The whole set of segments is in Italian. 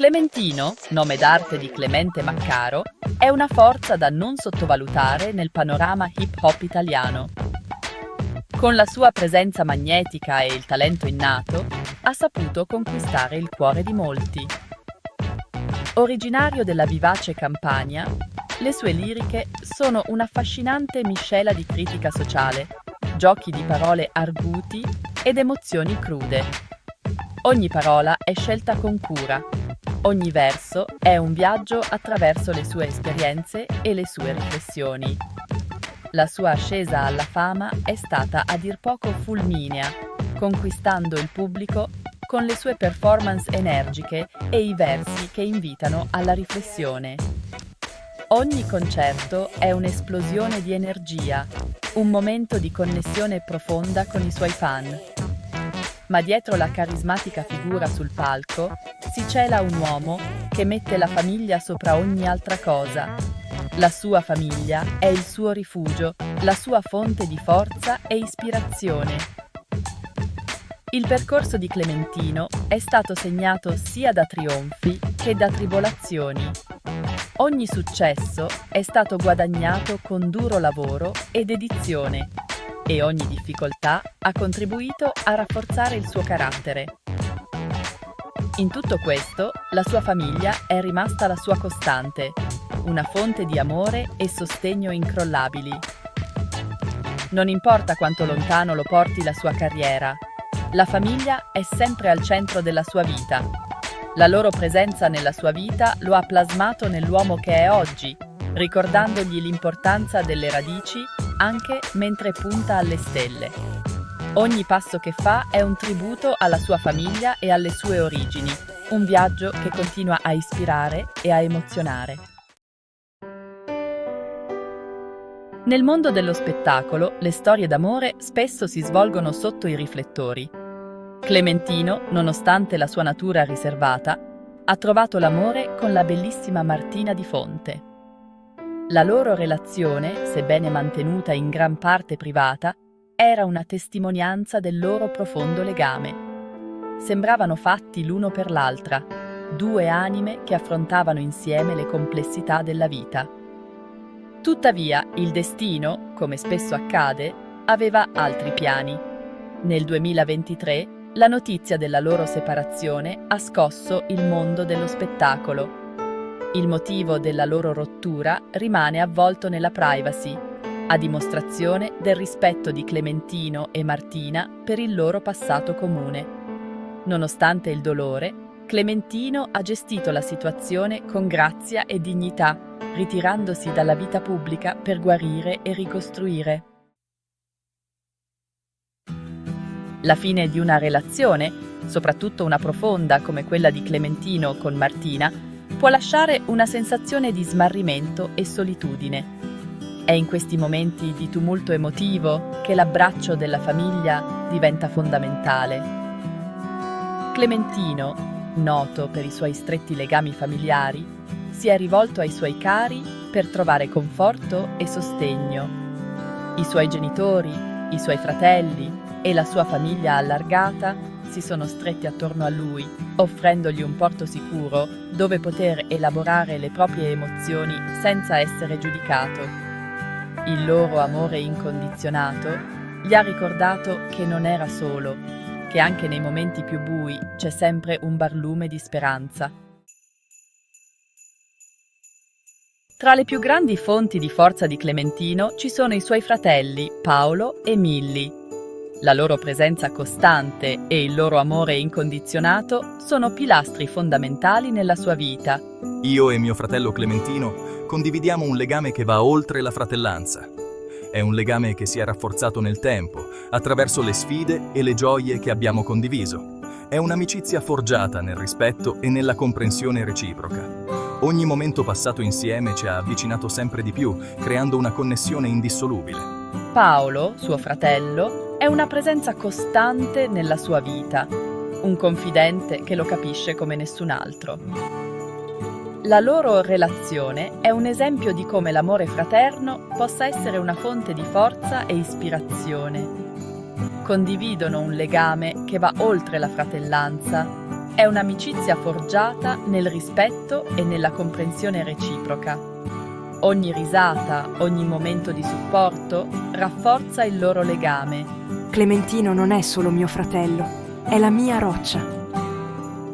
Clementino, nome d'arte di Clemente Maccaro, è una forza da non sottovalutare nel panorama hip-hop italiano. Con la sua presenza magnetica e il talento innato, ha saputo conquistare il cuore di molti. Originario della vivace Campania, le sue liriche sono un'affascinante miscela di critica sociale, giochi di parole arguti ed emozioni crude. Ogni parola è scelta con cura, ogni verso è un viaggio attraverso le sue esperienze e le sue riflessioni. La sua ascesa alla fama è stata a dir poco fulminea, conquistando il pubblico con le sue performance energiche e i versi che invitano alla riflessione. Ogni concerto è un'esplosione di energia, un momento di connessione profonda con i suoi fan. Ma dietro la carismatica figura sul palco si cela un uomo che mette la famiglia sopra ogni altra cosa. La sua famiglia è il suo rifugio, la sua fonte di forza e ispirazione. Il percorso di Clementino è stato segnato sia da trionfi che da tribolazioni. Ogni successo è stato guadagnato con duro lavoro ed dedizione e ogni difficoltà ha contribuito a rafforzare il suo carattere. In tutto questo, la sua famiglia è rimasta la sua costante, una fonte di amore e sostegno incrollabili. Non importa quanto lontano lo porti la sua carriera, la famiglia è sempre al centro della sua vita. La loro presenza nella sua vita lo ha plasmato nell'uomo che è oggi, ricordandogli l'importanza delle radici anche mentre punta alle stelle. Ogni passo che fa è un tributo alla sua famiglia e alle sue origini, un viaggio che continua a ispirare e a emozionare. Nel mondo dello spettacolo, le storie d'amore spesso si svolgono sotto i riflettori. Clementino, nonostante la sua natura riservata, ha trovato l'amore con la bellissima Martina Difonte. La loro relazione, sebbene mantenuta in gran parte privata, era una testimonianza del loro profondo legame. Sembravano fatti l'uno per l'altra, due anime che affrontavano insieme le complessità della vita. Tuttavia, il destino, come spesso accade, aveva altri piani. Nel 2023, la notizia della loro separazione ha scosso il mondo dello spettacolo. Il motivo della loro rottura rimane avvolto nella privacy, a dimostrazione del rispetto di Clementino e Martina per il loro passato comune. Nonostante il dolore, Clementino ha gestito la situazione con grazia e dignità, ritirandosi dalla vita pubblica per guarire e ricostruire. La fine di una relazione, soprattutto una profonda come quella di Clementino con Martina, può lasciare una sensazione di smarrimento e solitudine. È in questi momenti di tumulto emotivo che l'abbraccio della famiglia diventa fondamentale. Clementino, noto per i suoi stretti legami familiari, si è rivolto ai suoi cari per trovare conforto e sostegno. I suoi genitori, i suoi fratelli, e la sua famiglia allargata si sono stretti attorno a lui, offrendogli un porto sicuro dove poter elaborare le proprie emozioni senza essere giudicato. Il loro amore incondizionato gli ha ricordato che non era solo, che anche nei momenti più bui c'è sempre un barlume di speranza. Tra le più grandi fonti di forza di Clementino ci sono i suoi fratelli Paolo e Milly. La loro presenza costante e il loro amore incondizionato sono pilastri fondamentali nella sua vita. Io e mio fratello Clementino condividiamo un legame che va oltre la fratellanza. È un legame che si è rafforzato nel tempo, attraverso le sfide e le gioie che abbiamo condiviso. È un'amicizia forgiata nel rispetto e nella comprensione reciproca. Ogni momento passato insieme ci ha avvicinato sempre di più, creando una connessione indissolubile. Paolo, suo fratello, è una presenza costante nella sua vita, un confidente che lo capisce come nessun altro. La loro relazione è un esempio di come l'amore fraterno possa essere una fonte di forza e ispirazione. Condividono un legame che va oltre la fratellanza. È un'amicizia forgiata nel rispetto e nella comprensione reciproca. Ogni risata, ogni momento di supporto rafforza il loro legame. Clementino non è solo mio fratello, è la mia roccia.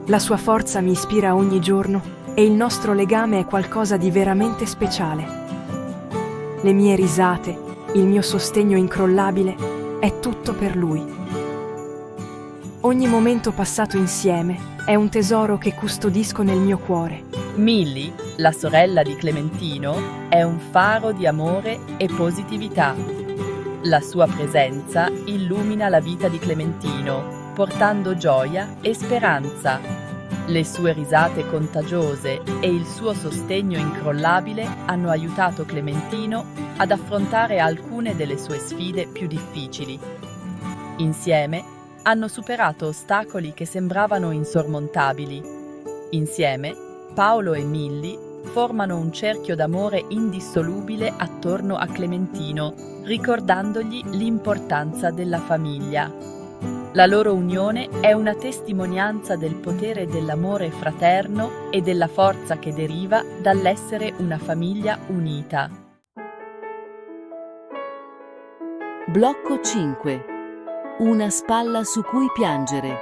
La sua forza mi ispira ogni giorno e il nostro legame è qualcosa di veramente speciale. Le mie risate, il mio sostegno incrollabile, è tutto per lui. Ogni momento passato insieme è un tesoro che custodisco nel mio cuore. Milly, la sorella di Clementino, è un faro di amore e positività. La sua presenza illumina la vita di Clementino, portando gioia e speranza. Le sue risate contagiose e il suo sostegno incrollabile hanno aiutato Clementino ad affrontare alcune delle sue sfide più difficili. Insieme hanno superato ostacoli che sembravano insormontabili. Insieme, Paolo e Milly formano un cerchio d'amore indissolubile attorno a Clementino, ricordandogli l'importanza della famiglia. La loro unione è una testimonianza del potere dell'amore fraterno e della forza che deriva dall'essere una famiglia unita. Blocco 5. Una spalla su cui piangere.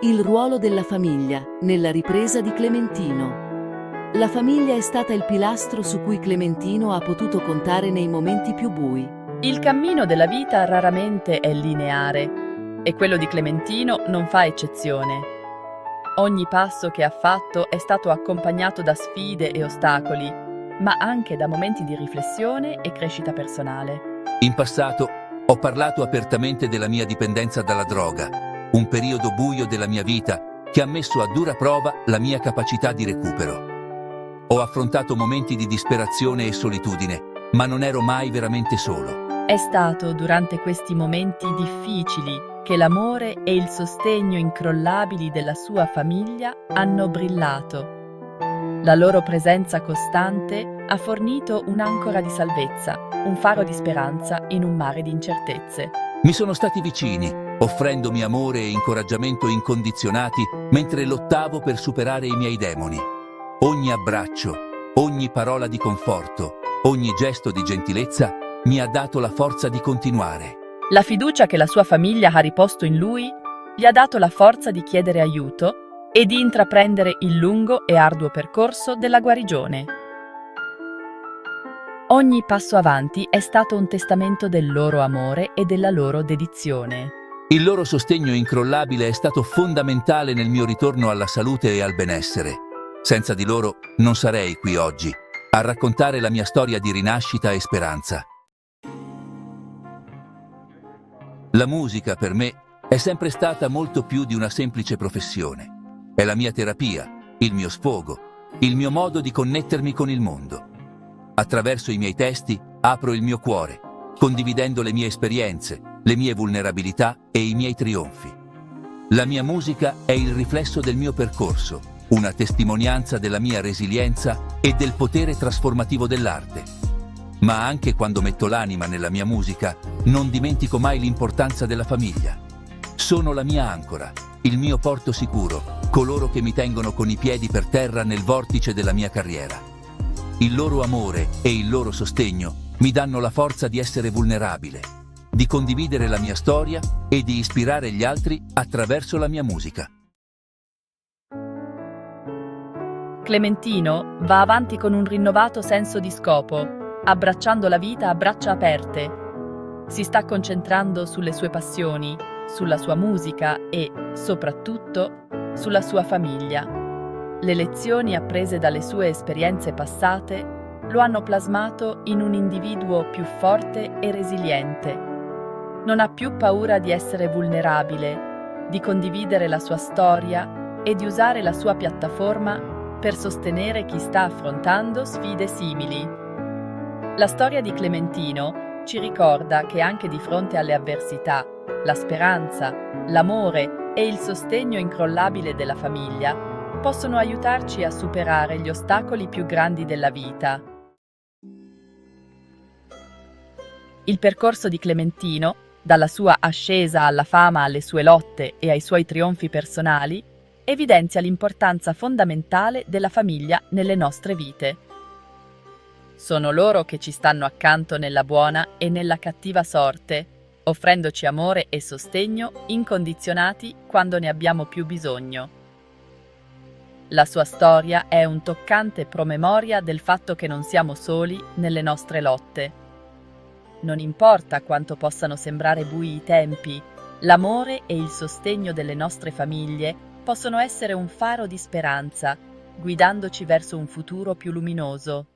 Il ruolo della famiglia nella ripresa di Clementino. La famiglia è stata il pilastro su cui Clementino ha potuto contare nei momenti più bui. Il cammino della vita raramente è lineare e quello di Clementino non fa eccezione. Ogni passo che ha fatto è stato accompagnato da sfide e ostacoli, ma anche da momenti di riflessione e crescita personale. In passato ho parlato apertamente della mia dipendenza dalla droga, un periodo buio della mia vita che ha messo a dura prova la mia capacità di recupero. Ho affrontato momenti di disperazione e solitudine, ma non ero mai veramente solo. È stato durante questi momenti difficili che l'amore e il sostegno incrollabili della sua famiglia hanno brillato. La loro presenza costante ha fornito un'ancora di salvezza, un faro di speranza in un mare di incertezze. Mi sono stati vicini, offrendomi amore e incoraggiamento incondizionati mentre lottavo per superare i miei demoni. Ogni abbraccio, ogni parola di conforto, ogni gesto di gentilezza mi ha dato la forza di continuare. La fiducia che la sua famiglia ha riposto in lui gli ha dato la forza di chiedere aiuto e di intraprendere il lungo e arduo percorso della guarigione. Ogni passo avanti è stato un testamento del loro amore e della loro dedizione. Il loro sostegno incrollabile è stato fondamentale nel mio ritorno alla salute e al benessere. Senza di loro non sarei qui oggi, a raccontare la mia storia di rinascita e speranza. La musica per me è sempre stata molto più di una semplice professione. È la mia terapia, il mio sfogo, il mio modo di connettermi con il mondo. Attraverso i miei testi apro il mio cuore, condividendo le mie esperienze, le mie vulnerabilità e i miei trionfi. La mia musica è il riflesso del mio percorso, una testimonianza della mia resilienza e del potere trasformativo dell'arte. Ma anche quando metto l'anima nella mia musica, non dimentico mai l'importanza della famiglia. Sono la mia ancora, il mio porto sicuro, coloro che mi tengono con i piedi per terra nel vortice della mia carriera. Il loro amore e il loro sostegno mi danno la forza di essere vulnerabile, di condividere la mia storia e di ispirare gli altri attraverso la mia musica. Clementino va avanti con un rinnovato senso di scopo, abbracciando la vita a braccia aperte. Si sta concentrando sulle sue passioni, sulla sua musica e, soprattutto, sulla sua famiglia. Le lezioni apprese dalle sue esperienze passate lo hanno plasmato in un individuo più forte e resiliente. Non ha più paura di essere vulnerabile, di condividere la sua storia e di usare la sua piattaforma per sostenere chi sta affrontando sfide simili. La storia di Clementino ci ricorda che anche di fronte alle avversità, la speranza, l'amore e il sostegno incrollabile della famiglia possono aiutarci a superare gli ostacoli più grandi della vita. Il percorso di Clementino, dalla sua ascesa alla fama alle sue lotte e ai suoi trionfi personali, evidenzia l'importanza fondamentale della famiglia nelle nostre vite. Sono loro che ci stanno accanto nella buona e nella cattiva sorte, offrendoci amore e sostegno incondizionati quando ne abbiamo più bisogno. La sua storia è un toccante promemoria del fatto che non siamo soli nelle nostre lotte. Non importa quanto possano sembrare bui i tempi, l'amore e il sostegno delle nostre famiglie possono essere un faro di speranza, guidandoci verso un futuro più luminoso.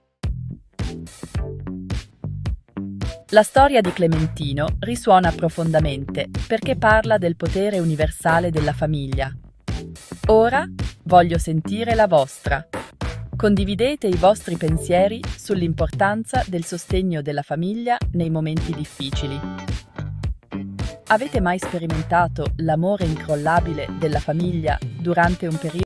La storia di Clementino risuona profondamente perché parla del potere universale della famiglia. Ora voglio sentire la vostra. Condividete i vostri pensieri sull'importanza del sostegno della famiglia nei momenti difficili. Avete mai sperimentato l'amore incrollabile della famiglia durante un periodo